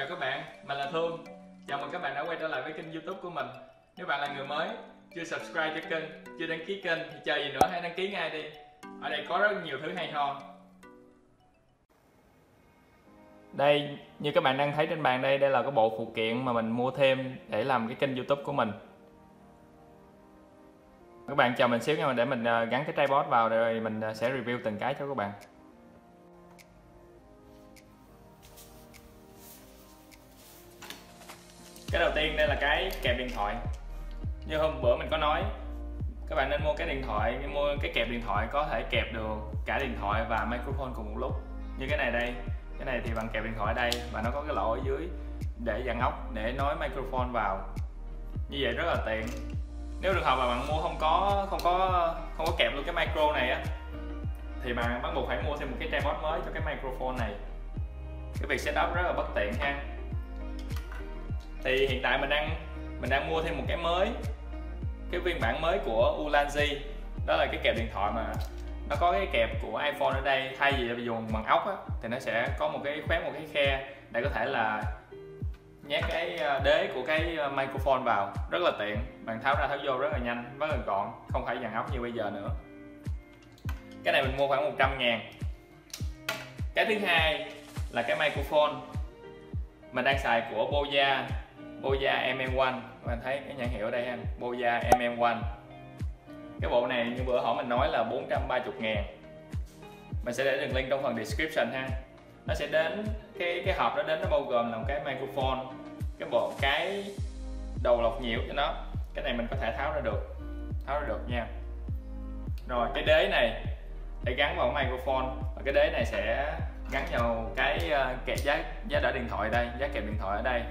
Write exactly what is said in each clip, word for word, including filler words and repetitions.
Chào các bạn, mình là Thương. Chào mừng các bạn đã quay trở lại với kênh YouTube của mình. Nếu bạn là người mới, chưa subscribe cho kênh, chưa đăng ký kênh thì chờ gì nữa, hãy đăng ký ngay đi. Ở đây có rất nhiều thứ hay ho. Đây, như các bạn đang thấy trên bàn đây, đây là cái bộ phụ kiện mà mình mua thêm để làm cái kênh YouTube của mình. Các bạn chờ mình xíu nha, để mình gắn cái tripod vào rồi mình sẽ review từng cái cho các bạn. Cái đầu tiên đây là cái kẹp điện thoại. Như hôm bữa mình có nói, các bạn nên mua cái điện thoại, mua cái kẹp điện thoại có thể kẹp được cả điện thoại và microphone cùng một lúc. Như cái này đây, cái này thì bạn kẹp điện thoại ở đây và nó có cái lỗ ở dưới để dàn ốc để nối microphone vào. Như vậy rất là tiện. Nếu trường hợp mà bạn mua không có không có không có kẹp luôn cái micro này á thì bạn bắt buộc phải mua thêm một cái tripod mới cho cái microphone này. Cái việc setup rất là bất tiện ha. Thì hiện tại mình đang mình đang mua thêm một cái mới, cái phiên bản mới của Ulanzi, đó là cái kẹp điện thoại mà nó có cái kẹp của iPhone ở đây, thay vì dùng bằng ốc á, thì nó sẽ có một cái khoét, một cái khe để có thể là nhét cái đế của cái microphone vào, rất là tiện, bạn tháo ra tháo vô rất là nhanh, rất là gọn, không phải dàn ốc như bây giờ nữa. Cái này mình mua khoảng một trăm ngàn. Cái thứ hai là cái microphone mình đang xài của Boya, Boya em em một. Các bạn thấy cái nhãn hiệu ở đây ha, Boya em em một. Cái bộ này như bữa họ mình nói là bốn trăm ba mươi ngàn. Mình sẽ để đường link trong phần description ha. Nó sẽ đến cái cái hộp đó, đến nó bao gồm là một cái microphone, cái bộ cái đầu lọc nhiễu cho nó. Cái này mình có thể tháo ra được. Tháo ra được nha. Rồi cái đế này để gắn vào cái microphone, và cái đế này sẽ gắn vào cái kẹp giá giá đỡ điện thoại đây, giá kẹp điện thoại ở đây.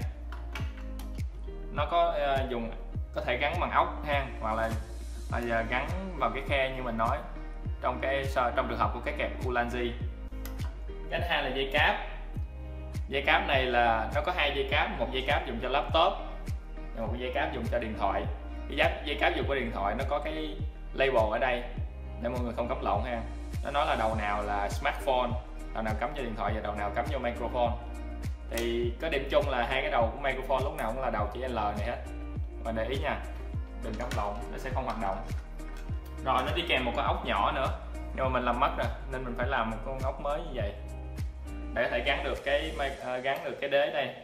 Nó có uh, dùng có thể gắn bằng ốc hang hoặc là bây giờ gắn vào cái khe như mình nói trong cái trong trường hợp của cái kẹp Ulanzi. Cái hai là dây cáp. Dây cáp này là nó có hai dây cáp, một dây cáp dùng cho laptop và một dây cáp dùng cho điện thoại. Cái dây, dây cáp dùng cho điện thoại nó có cái label ở đây để mọi người không cắm lộn ha. Nó nói là đầu nào là smartphone, đầu nào cắm cho điện thoại và đầu nào cắm vô microphone. Thì có điểm chung là hai cái đầu của microphone lúc nào cũng là đầu chữ L này hết. Mình để ý nha, đừng cắm lộn, nó sẽ không hoạt động. Rồi nó đi kèm một cái ốc nhỏ nữa, nhưng mà mình làm mất rồi nên mình phải làm một con ốc mới như vậy để có thể gắn được cái gắn được cái đế đây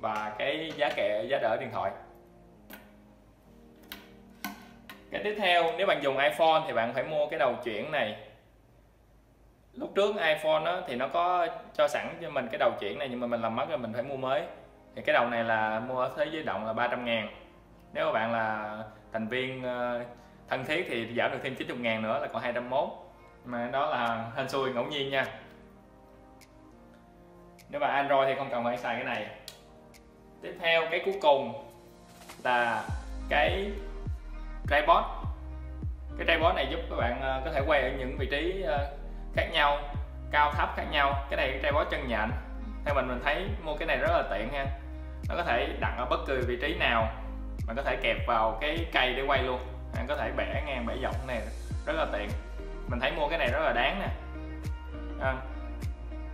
và cái giá kệ giá đỡ điện thoại. Cái tiếp theo, nếu bạn dùng iPhone thì bạn phải mua cái đầu chuyển này. Lúc trước iPhone đó, thì nó có cho sẵn cho mình cái đầu chuyển này, nhưng mà mình làm mất rồi mình phải mua mới. Thì cái đầu này là mua ở thế giới động là ba trăm ngàn. Nếu các bạn là thành viên thân thiết thì giảm được thêm chín mươi ngàn nữa là còn hai trăm mốt. Mà đó là hên xui ngẫu nhiên nha. Nếu bạn Android thì không cần phải xài cái này. Tiếp theo cái cuối cùng là cái tripod. Cái tripod này giúp các bạn có thể quay ở những vị trí khác nhau, cao thấp khác nhau. Cái này cái tripod chân nhện. Theo mình mình thấy mua cái này rất là tiện ha. Nó có thể đặt ở bất cứ vị trí nào. Bạn có thể kẹp vào cái cây để quay luôn, bạn có thể bẻ ngang bẻ dọc này, rất là tiện. Mình thấy mua cái này rất là đáng nè à.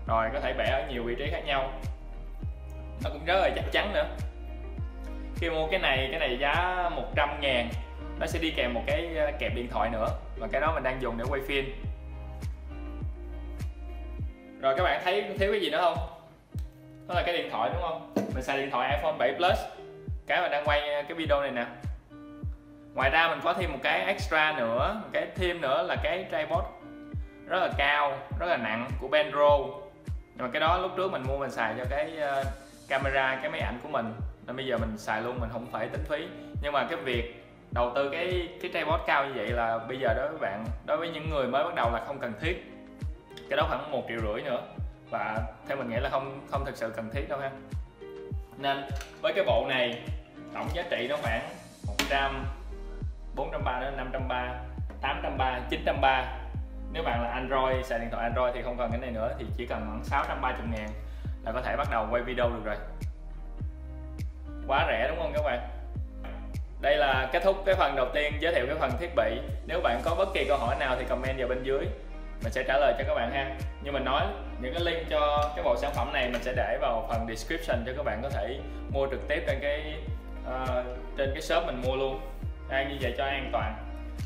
Rồi có thể bẻ ở nhiều vị trí khác nhau, nó cũng rất là chắc chắn nữa. Khi mua cái này, cái này giá một trăm ngàn, nó sẽ đi kèm một cái kẹp điện thoại nữa, và cái đó mình đang dùng để quay phim. Rồi các bạn thấy thiếu cái gì nữa không? Đó là cái điện thoại đúng không? Mình xài điện thoại iPhone bảy Plus, cái mình đang quay cái video này nè. Ngoài ra mình có thêm một cái extra nữa, một cái thêm nữa là cái tripod rất là cao, rất là nặng của Benro. Nhưng mà cái đó lúc trước mình mua mình xài cho cái camera, cái máy ảnh của mình, nên bây giờ mình xài luôn, mình không phải tính phí. Nhưng mà cái việc đầu tư cái cái tripod cao như vậy là bây giờ đối với bạn, đối với những người mới bắt đầu là không cần thiết. Cái đó khoảng một triệu rưỡi nữa, và theo mình nghĩ là không không thực sự cần thiết đâu ha. Nên với cái bộ này tổng giá trị nó khoảng một trăm, bốn trăm ba mươi, năm trăm ba mươi, tám trăm ba mươi, chín trăm ba mươi. Nếu bạn là Android, xài điện thoại Android thì không cần cái này nữa, thì chỉ cần khoảng sáu trăm ba mươi ngàn là có thể bắt đầu quay video được rồi. Quá rẻ đúng không các bạn? Đây là kết thúc cái phần đầu tiên giới thiệu cái phần thiết bị. Nếu bạn có bất kỳ câu hỏi nào thì comment vào bên dưới, mình sẽ trả lời cho các bạn ha. Như mình nói, Những cái link cho cái bộ sản phẩm này mình sẽ để vào phần description cho các bạn có thể mua trực tiếp trên cái uh, trên cái shop mình mua luôn. Đang như vậy cho an toàn.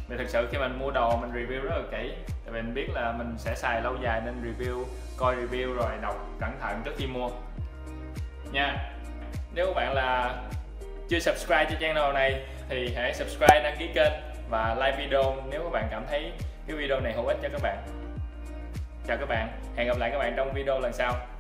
Vì thực sự khi mình mua đồ mình review rất là kỹ, tại vì mình biết là mình sẽ xài lâu dài nên review, coi review rồi đọc cẩn thận trước khi mua nha. Nếu các bạn là chưa subscribe cho channel này thì hãy subscribe, đăng ký kênh và like video nếu các bạn cảm thấy cái video này hữu ích cho các bạn. Chào các bạn, hẹn gặp lại các bạn trong video lần sau.